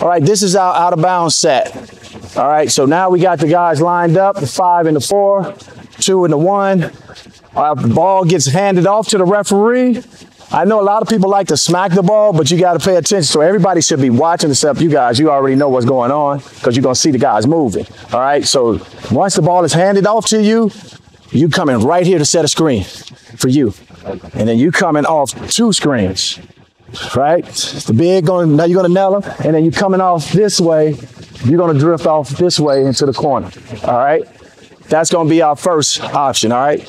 All right, this is our out of bounds set. All right, so now we got the guys lined up, the 5 and the 4, 2 and the 1. Our ball gets handed off to the referee. I know a lot of people like to smack the ball, but you got to pay attention. So everybody should be watching except you guys. You already know what's going on because you're going to see the guys moving. All right, so once the ball is handed off to you, you coming right here to set a screen for you. And then you coming off 2 screens, right? The big, now you're going to nail them. And then you coming off this way. You're going to drift off this way into the corner, all right? That's going to be our first option, all right?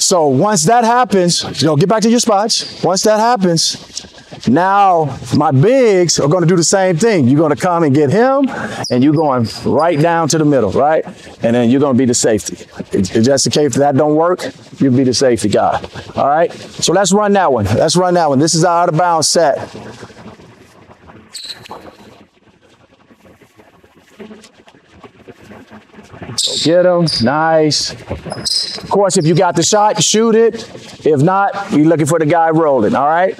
So once that happens, you know, get back to your spots. Once that happens, now my bigs are going to do the same thing. You're going to come and get him, and you're going right down to the middle, right? And then you're going to be the safety. If that's the case, if that don't work, you'll be the safety guy, all right? So let's run that one. Let's run that one. This is our out-of-bounds set. Get him. Nice. Of course, if you got the shot, shoot it. If not, you're looking for the guy rolling, all right?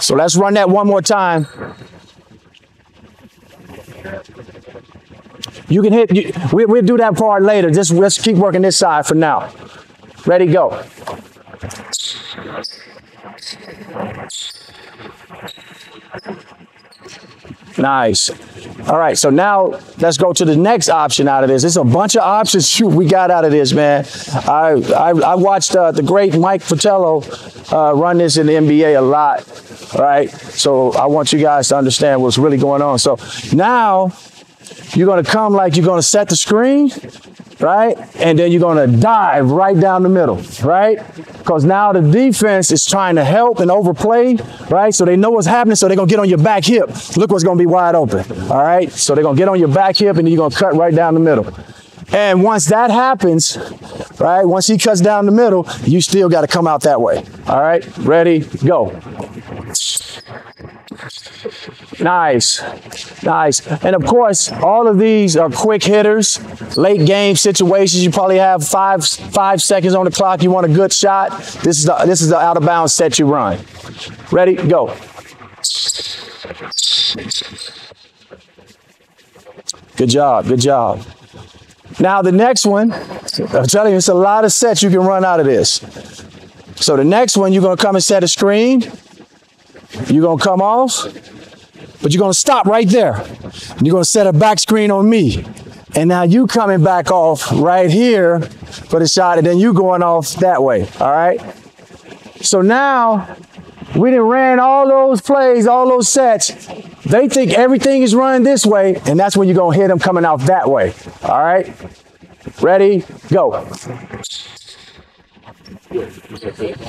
So let's run that one more time. You can hit, we'll do that part later. Just let's keep working this side for now. Ready, go. Nice. All right, so now let's go to the next option out of this. There's a bunch of options we got out of this, man. I watched the great Mike Fratello run this in the NBA a lot, all right? So I want you guys to understand what's really going on. So now you're going to come like you're going to set the screen, right? And then you're going to dive right down the middle, right? Because now the defense is trying to help and overplay, right? So they know what's happening, so they're going to get on your back hip. Look what's going to be wide open, all right? So they're going to get on your back hip, and you're going to cut right down the middle. And once that happens, right, once he cuts down the middle, you still got to come out that way, all right? Ready, go. Nice, nice. And of course, all of these are quick hitters, late game situations. You probably have five seconds on the clock. You want a good shot. This is the out of bounds set you run. Ready, go. Good job, good job. Now the next one, I'm telling you, it's a lot of sets you can run out of this. So the next one, you're gonna come and set a screen. You're gonna come off, but you're gonna stop right there. And you're gonna set a back screen on me. And now you coming back off right here for the shot, and then you going off that way, all right? So now, we done ran all those plays, all those sets. They think everything is running this way, and that's when you're gonna hit them coming out that way, all right? Ready, go.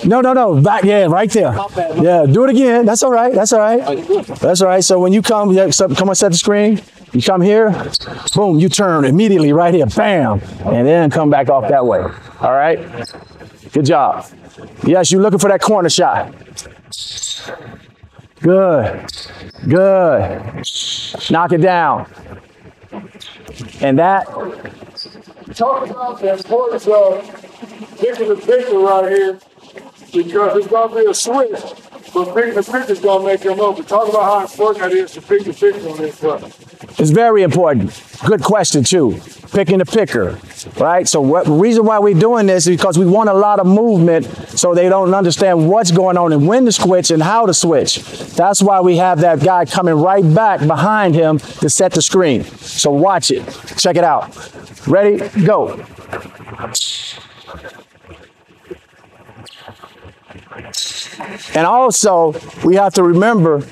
No, no, no, back, yeah, right there. Yeah, do it again, that's all right, that's all right. That's all right, so when you come, come on, set the screen, you come here, boom, you turn immediately right here, bam, and then come back off that way, all right? Good job. Yes, you're looking for that corner shot. Good, good. Knock it down. And that. Talk about the importance of picking the picture right here, because it's going to be a switch, but picking the picture is going to make them open. Talk about how important that is to pick the picture on this one. It's very important. Good question, too. Picking the picker, right? So the reason why we're doing this is because we want a lot of movement so they don't understand what's going on and when to switch and how to switch. That's why we have that guy coming right back behind him to set the screen. So watch it. Check it out. Ready? Go. And also, we have to remember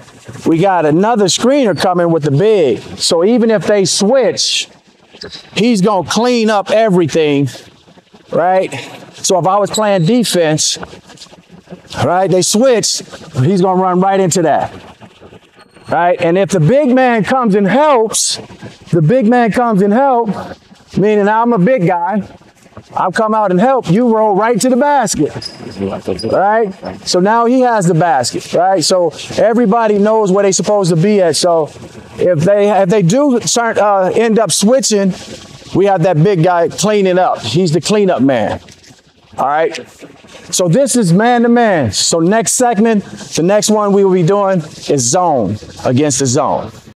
we got another screener coming with the big. So even if they switch, he's going to clean up everything, right? So if I was playing defense, right, they switch, he's going to run right into that, right? And if the big man comes and helps, the big man comes and helps, meaning I'm a big guy, I'll come out and help, you roll right to the basket, right? So now he has the basket, right? So everybody knows where they're supposed to be at. So if they do start, end up switching, we have that big guy cleaning up. He's the cleanup man, all right? So this is man to man. So next segment, the next one we will be doing is zone against the zone.